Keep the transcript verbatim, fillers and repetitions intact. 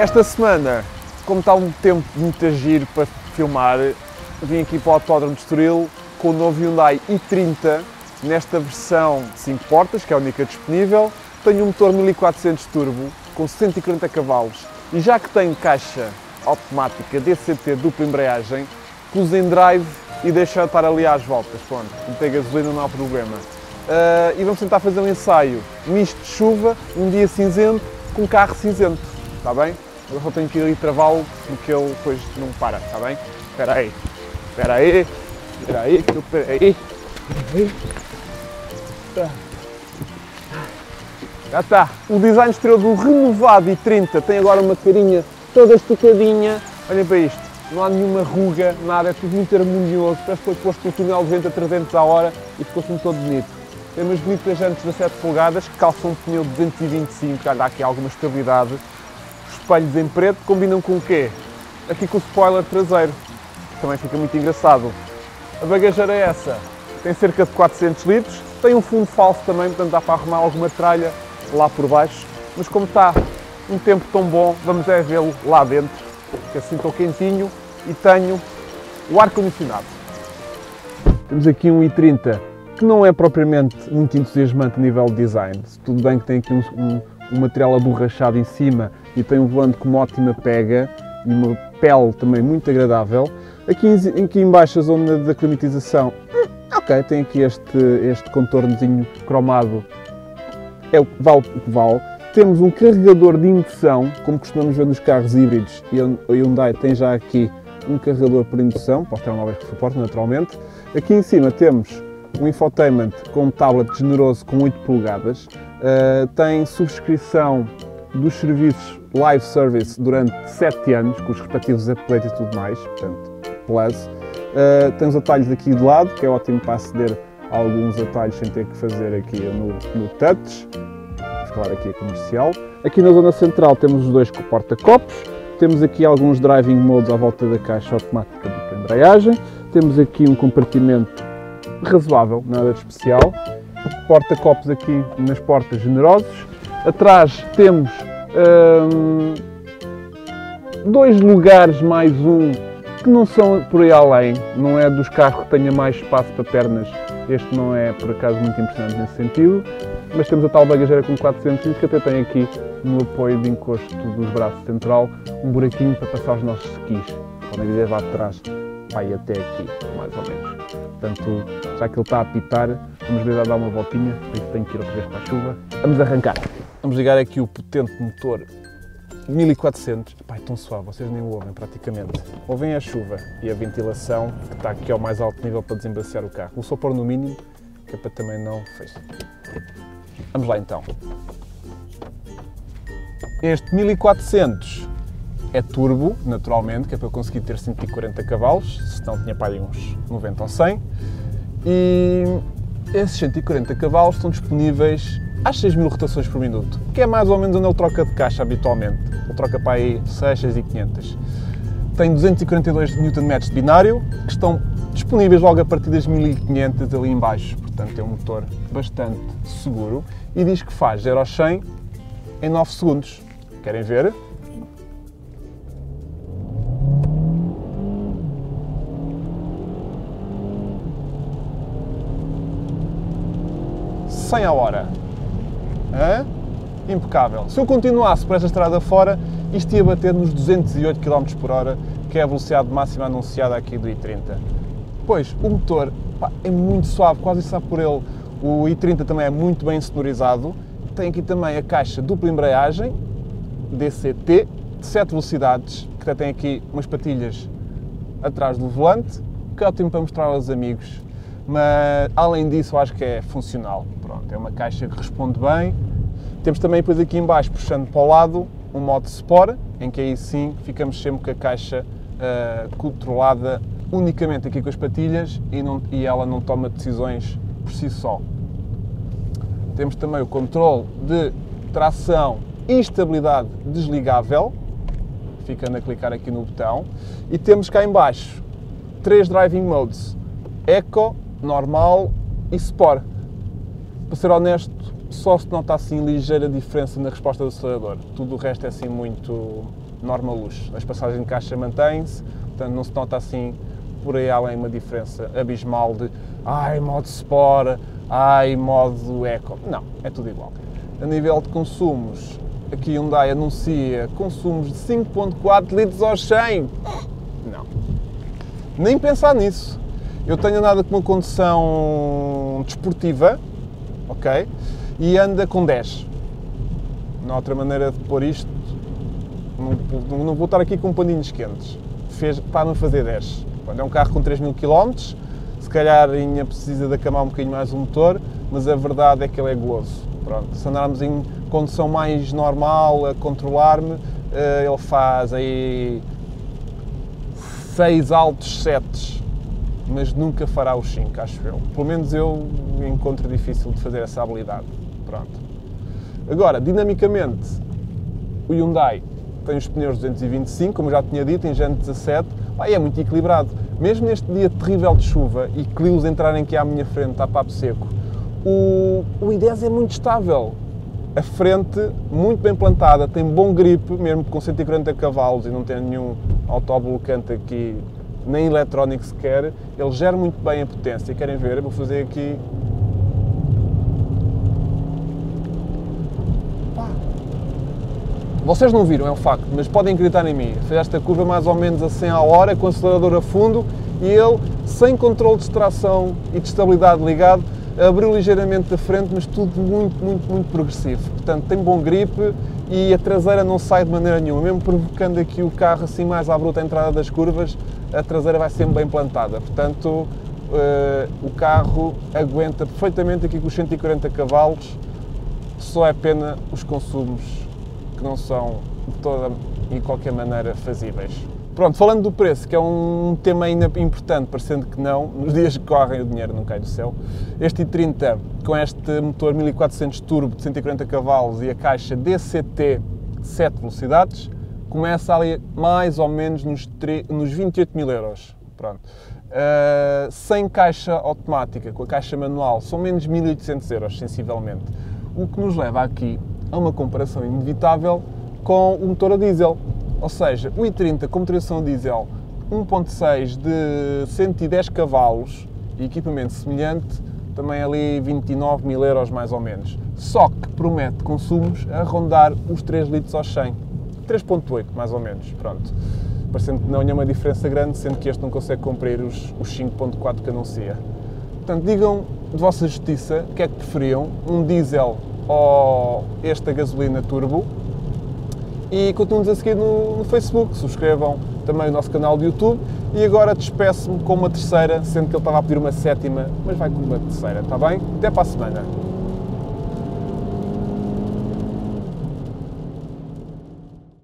Esta semana, como está um tempo muito giro para filmar, vim aqui para o Autódromo de Estoril com o novo Hyundai i trinta, nesta versão de cinco portas, que é a única disponível. Tenho um motor mil e quatrocentos turbo com cento e quarenta cavalos e já que tenho caixa automática D C T dupla embreagem, pus em drive e deixei estar ali às voltas, pronto, meter gasolina não há problema. Uh, e vamos tentar fazer um ensaio misto de chuva, um dia cinzento, com um carro cinzento, está bem? Eu só tenho que ir ali travá-lo porque ele depois não para, está bem? Espera aí, espera aí, espera aí, espera aí, espera aí. Já está. O design exterior do renovado i trinta tem agora uma carinha toda esticadinha. Olhem para isto, não há nenhuma ruga, nada, é tudo muito harmonioso. Parece que foi posto um túnel de vento a trezentos a hora e ficou-se um todo bonito. Tem umas bonitas jantes de dezassete polegadas que calçam um pneu de duzentos e vinte e cinco, já dá aqui alguma estabilidade. Os espelhos em preto combinam com o quê? Aqui com o spoiler traseiro, também fica muito engraçado. A bagageira é essa, tem cerca de quatrocentos litros, tem um fundo falso também, portanto dá para arrumar alguma tralha lá por baixo, mas como está um tempo tão bom, vamos é vê-lo lá dentro, que assim estou quentinho e tenho o ar-condicionado. Temos aqui um i trinta que não é propriamente muito entusiasmante a nível de design, tudo bem que tem aqui um, um, um material aborrachado em cima e tem um volante com uma ótima pega e uma pele também muito agradável. Aqui, aqui em baixo a zona da climatização, ok, tem aqui este, este contornozinho cromado. É o que vale o que vale. Temos um carregador de indução, como costumamos ver nos carros híbridos, e a Hyundai tem já aqui um carregador por indução, para os telemóveis que suportam naturalmente. Aqui em cima temos um infotainment com um tablet generoso com oito polegadas, uh, tem subscrição dos serviços Live Service durante sete anos, com os respectivos updates e tudo mais, portanto, plus. Uh, tem os atalhos aqui de lado, que é ótimo para aceder alguns atalhos sem ter que fazer aqui no, no touch. Vamos falar aqui a comercial. Aqui na zona central temos os dois porta-copos, temos aqui alguns driving modes à volta da caixa automática de embreagem, temos aqui um compartimento razoável, nada de especial, porta-copos aqui nas portas generosos. Atrás temos hum, dois lugares mais um que não são por aí além, não é dos carros que tenha mais espaço para pernas. Este não é, por acaso, muito impressionante nesse sentido, mas temos a tal bagageira com quatrocentos litros que até tem aqui, no apoio de encosto dos braços central, um buraquinho para passar os nossos skis. Podem dizer lá atrás, vai até aqui, mais ou menos. Portanto, já que ele está a apitar, vamos ver a dar uma voltinha, por isso tenho que ir outra vez para a chuva. Vamos arrancar. Vamos ligar aqui o potente motor mil e quatrocentos. Pai, tão suave, vocês nem o ouvem praticamente. Ouvem a chuva e a ventilação que está aqui ao mais alto nível para desembaciar o carro. Vou só pôr no mínimo, que é para também não fechar. Vamos lá então. Este mil e quatrocentos é turbo, naturalmente, que é para eu conseguir ter cento e quarenta cavalos, senão tinha para aí uns noventa ou cem. E esses cento e quarenta cavalos estão disponíveis às seis mil rotações por minuto, que é mais ou menos onde ele troca de caixa habitualmente. Ele troca para aí seis, seis mil e quinhentos. Tem duzentos e quarenta e dois newton metros de binário, que estão disponíveis logo a partir das mil e quinhentos ali em baixo. Portanto, é um motor bastante seguro e diz que faz zero a cem em nove segundos. Querem ver? cem a hora. Hã? Impecável. Se eu continuasse por esta estrada fora, isto ia bater nos duzentos e oito quilómetros por hora, que é a velocidade máxima anunciada aqui do i trinta. Pois, o motor pá, é muito suave, quase sabe por ele. O i trinta também é muito bem sonorizado. Tem aqui também a caixa dupla embreagem, D C T, de sete velocidades, que até tem aqui umas patilhas atrás do volante, que é ótimo para mostrar aos amigos. Mas, além disso, eu acho que é funcional. Pronto, é uma caixa que responde bem. Temos também, depois aqui em baixo, puxando para o lado, um modo Sport, em que aí sim ficamos sempre com a caixa uh, controlada unicamente aqui com as patilhas e, não, e ela não toma decisões por si só. Temos também o controle de tração e estabilidade desligável, ficando a clicar aqui no botão. E temos cá em baixo três driving modes, Eco, Normal e Sport. Para ser honesto, só se nota assim ligeira diferença na resposta do acelerador. Tudo o resto é assim muito norma luxo. As passagens de caixa mantêm-se, portanto não se nota assim por aí além uma diferença abismal de ai modo Sport, ai modo Eco. Não, é tudo igual. A nível de consumos, aqui Hyundai anuncia consumos de cinco vírgula quatro litros aos cem. Não, nem pensar nisso. Eu tenho andado com uma condução desportiva, ok? E anda com dez. Não há outra maneira de pôr isto. Não, não vou estar aqui com paninhos quentes. Fez para não fazer dez. É um carro com três mil quilómetros, se calhar ainda precisa de acamar um bocadinho mais o motor, mas a verdade é que ele é guloso. Pronto, se andarmos em condução mais normal, a controlar-me, ele faz aí seis altos sete, mas nunca fará os cinco, acho eu. Pelo menos eu encontro difícil de fazer essa habilidade. Pronto. Agora, dinamicamente, o Hyundai tem os pneus duzentos e vinte e cinco, como eu já tinha dito, em Gen dezassete, e é muito equilibrado. Mesmo neste dia terrível de chuva e Clios entrarem aqui à minha frente, a papo seco, o, o i dez é muito estável. A frente, muito bem plantada, tem bom grip, mesmo com cento e quarenta cavalos e não tem nenhum autoblocante aqui, nem eletrónico sequer, ele gera muito bem a potência. Querem ver? Eu vou fazer aqui... Vocês não viram, é um facto, mas podem gritar em mim. Fez esta curva mais ou menos a cem à hora, com o acelerador a fundo, e ele, sem controle de tração e de estabilidade ligado, abriu ligeiramente da frente, mas tudo muito, muito, muito progressivo. Portanto, tem bom grip e a traseira não sai de maneira nenhuma. Mesmo provocando aqui o carro assim mais à bruta à entrada das curvas, a traseira vai sempre bem plantada. Portanto, uh, o carro aguenta perfeitamente aqui com os cento e quarenta cavalos, só é pena os consumos, que não são de toda e qualquer maneira fazíveis. Pronto, falando do preço, que é um tema ainda importante, parecendo que não, nos dias que correm o dinheiro não cai do céu, este i trinta, com este motor mil e quatrocentos turbo de cento e quarenta cavalos e a caixa D C T de sete velocidades, começa ali mais ou menos nos, nos vinte e oito mil euros. Pronto. Uh, sem caixa automática, com a caixa manual, são menos mil e oitocentos euros, sensivelmente. O que nos leva aqui a uma comparação inevitável com o motor a diesel, ou seja, o i trinta com tração a diesel um ponto seis de cento e dez cavalos e equipamento semelhante, também ali vinte e nove mil euros mais ou menos, só que promete consumos a rondar os três litros aos cem, três ponto oito mais ou menos, pronto, parecendo que não é uma diferença grande, sendo que este não consegue cumprir os, os cinco ponto quatro que anuncia. Portanto, digam de vossa justiça o que é que preferiam, um diesel ou esta gasolina turbo, e continuem-nos a seguir no, no Facebook, subscrevam também o nosso canal de YouTube, e agora despeço-me com uma terceira, sendo que ele estava a pedir uma sétima, mas vai com uma terceira, está bem? Até para a semana!